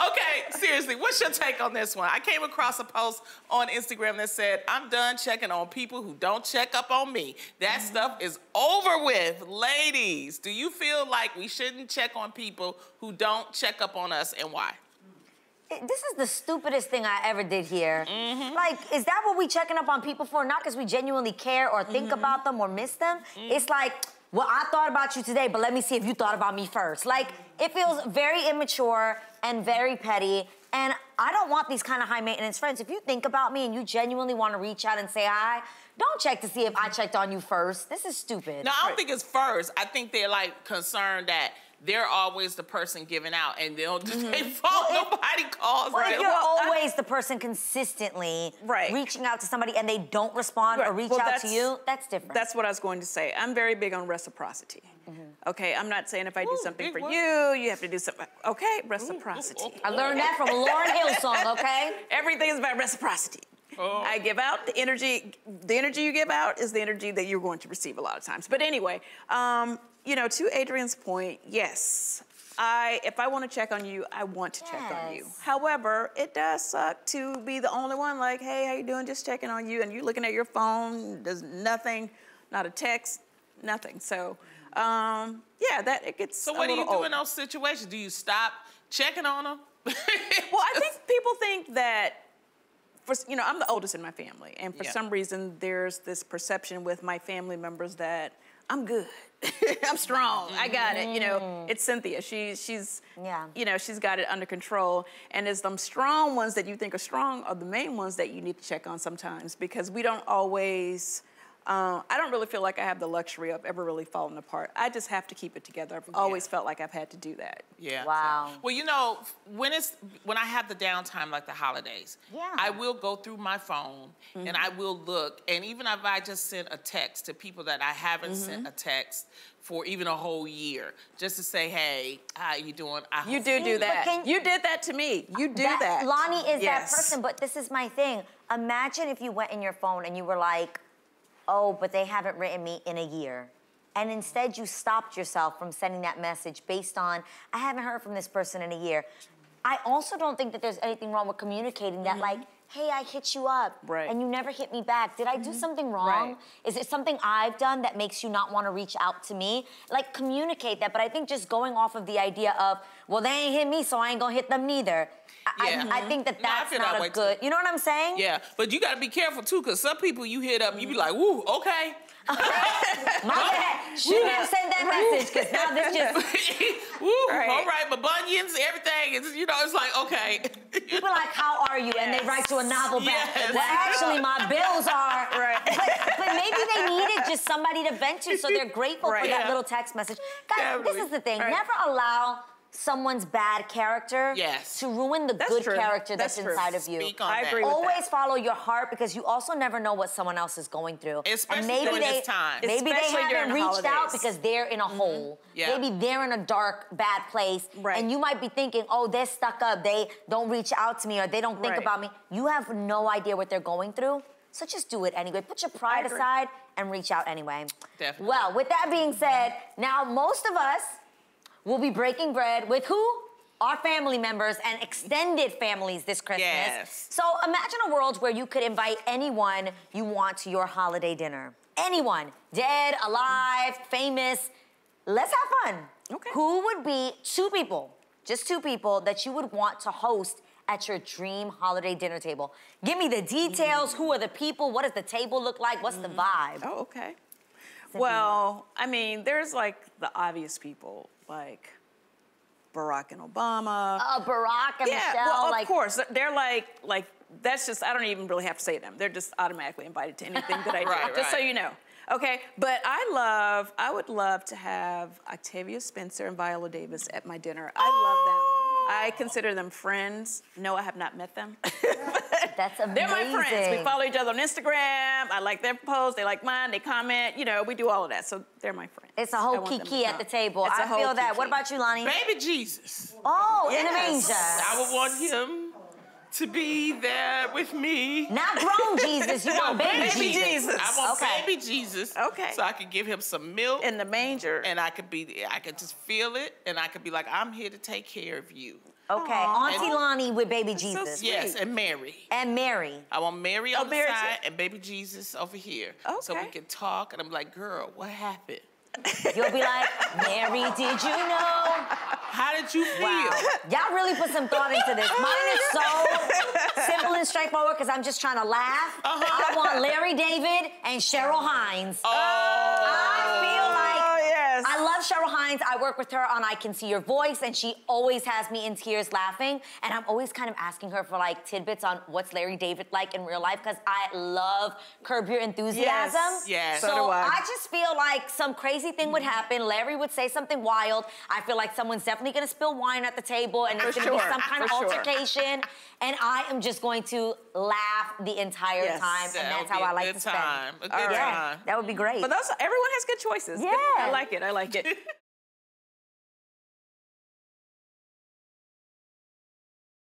Okay, seriously, what's your take on this one? I came across a post on Instagram that said, I'm done checking on people who don't check up on me. That stuff is over with. Ladies, do you feel like we shouldn't check on people who don't check up on us, and why? This is the stupidest thing I ever did here. Mm-hmm. Like, is that what we checking up on people for? Not because we genuinely care or think about them or miss them. It's like, well, I thought about you today, but let me see if you thought about me first. Like, it feels very immature and very petty, and I don't want these kind of high-maintenance friends. If you think about me and you genuinely want to reach out and say hi, don't check to see if I checked on you first. This is stupid. No, I don't think it's first. I think they're, like, concerned that they're always the person giving out, and they fall, well, nobody calls. Well, if you're always the person consistently reaching out to somebody and they don't respond or reach out to you, that's different. That's what I was going to say. I'm very big on reciprocity. Okay, I'm not saying if I do something for you, you have to do something. Okay, reciprocity. I learned that from a Lauryn Hill song, okay? Everything is about reciprocity. Oh. I give out the energy you give out is the energy that you're going to receive a lot of times. But anyway, you know, to Adrian's point, yes, if I want to check on you, I want to check on you. However, it does suck to be the only one like, hey, how you doing? Just checking on you. And you're looking at your phone, there's nothing, not a text, nothing. So, yeah, it gets a little old. So what do you do in those situations? Do you stop checking on them? Well, I think people think that, you know, I'm the oldest in my family, and for some reason there's this perception with my family members that I'm good, I'm strong, I got it. You know, it's Cynthia. She's you know, she's got it under control. And it's them strong ones that you think are strong are the main ones that you need to check on sometimes, because we don't always. I don't really feel like I have the luxury of ever really falling apart. I just have to keep it together. I've always felt like I've had to do that. Yeah. Wow. So, well, you know, when I have the downtime, like the holidays, I will go through my phone and I will look. And even if I just sent a text to people that I haven't sent a text for even a whole year, just to say, hey, how you doing? You do that. You did that to me. You do that. Loni is that person, but this is my thing. Imagine if you went in your phone and you were like, oh, but they haven't written me in a year. And instead you stopped yourself from sending that message based on, I haven't heard from this person in a year. I also don't think that there's anything wrong with communicating that, like, hey, I hit you up, and you never hit me back. Did I do something wrong? Is it something I've done that makes you not want to reach out to me? Like, communicate that. But I think just going off of the idea of, well, they ain't hit me, so I ain't gonna hit them neither. I think that's not a good, you know what I'm saying? Yeah, but you gotta be careful too, because some people you hit up, you be like, woo, okay. My bad. She didn't send that message, because now this just... Woo, all right, my bunions, everything, it's, you know, it's like, okay. People like, how are you? And they write you a novel back. Well, actually, my bills are... But maybe they needed just somebody to vent to, so they're grateful for that little text message. Guys, this is the thing, never allow someone's bad character to ruin the good character that's inside of you. I agree with that. Always follow your heart, because you also never know what someone else is going through. Especially during this time. Maybe they haven't reached out because they're in a hole. Yeah. Maybe they're in a dark, bad place. Right. And you might be thinking, oh, they're stuck up. They don't reach out to me, or they don't think about me. You have no idea what they're going through. So just do it anyway. Put your pride aside and reach out anyway. Definitely. Well, with that being said, now most of us we'll be breaking bread with who? Our family members and extended families this Christmas. Yes. So imagine a world where you could invite anyone you want to your holiday dinner. Anyone, dead, alive, famous. Let's have fun. Okay. Who would be two people, just two people, that you would want to host at your dream holiday dinner table? Give me the details. Who are the people? What does the table look like? What's the vibe? Oh, okay. Well, I mean, there's like the obvious people, like Barack and Obama. Oh, Barack and Michelle. Yeah, well, of course. They're like, that's just, I don't even really have to say them. They're just automatically invited to anything that I do, just so you know. Okay, but I would love to have Octavia Spencer and Viola Davis at my dinner. I love them. I consider them friends. No, I have not met them. That's amazing. They're my friends. We follow each other on Instagram. I like their posts. They like mine. They comment. You know, we do all of that. So they're my friends. It's a whole kiki at the table. I feel that. What about you, Loni? Baby Jesus. Oh, in a manger. I would want him to be there with me. Not grown Jesus. You want baby Jesus. I want baby Jesus. Okay. So I could give him some milk in the manger, and I could just feel it, and I could be like, I'm here to take care of you. Okay, Auntie Lonnie with baby Jesus. So yes, and Mary. And Mary. I want Mary on the side and baby Jesus over here. Okay. So we can talk, and I'm like, girl, what happened? You'll be like, Mary, did you know? How did you feel? Wow. Y'all really put some thought into this. Mine is so simple and straightforward because I'm just trying to laugh. I want Larry David and Cheryl Hines. Oh. I feel like I love Cheryl Hines. I work with her on I Can See Your Voice, and she always has me in tears laughing. And I'm always kind of asking her for like tidbits on what's Larry David like in real life, because I love Curb Your Enthusiasm. Yes. So do I just feel like some crazy thing would happen. Larry would say something wild. I feel like someone's definitely gonna spill wine at the table, and there's gonna be some kind of altercation. And I am just going to laugh the entire time, and that's how I like to spend. A good time. That would be great. But those, everyone has good choices. Yeah. I like it. I like it.